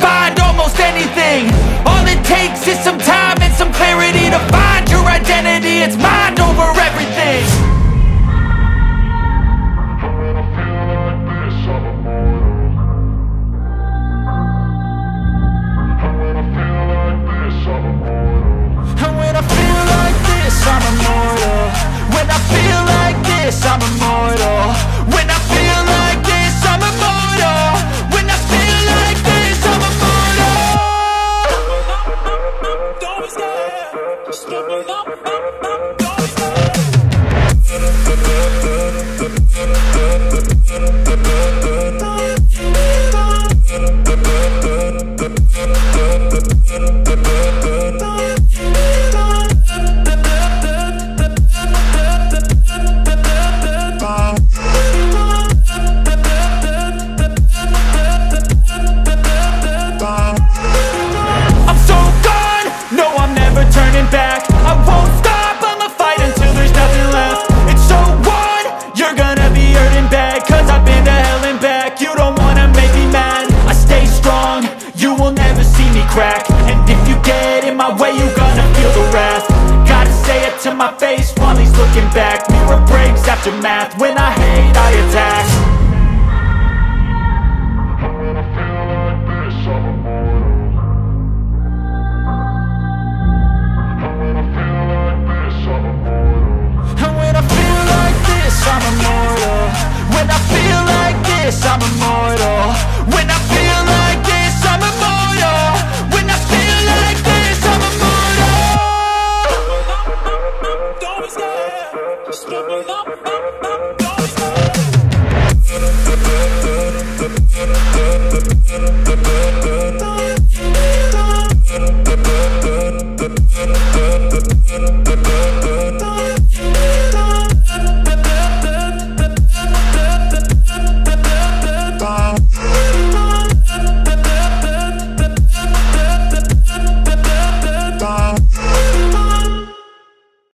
find almost anything. All it takes is some time and some clarity to find your identity. It's mind over everything. I'm immortal. When I feel like this, I'm immortal. When I feel like this, I'm immortal. Don't be scared. Just give me up. Don't be my face while he's looking back. Mirror breaks after math. When I hate, I attack. When I feel like this, I'm immortal. When I feel like this, I'm immortal. When I feel like this, I'm immortal. When I feel like this, I'm immortal.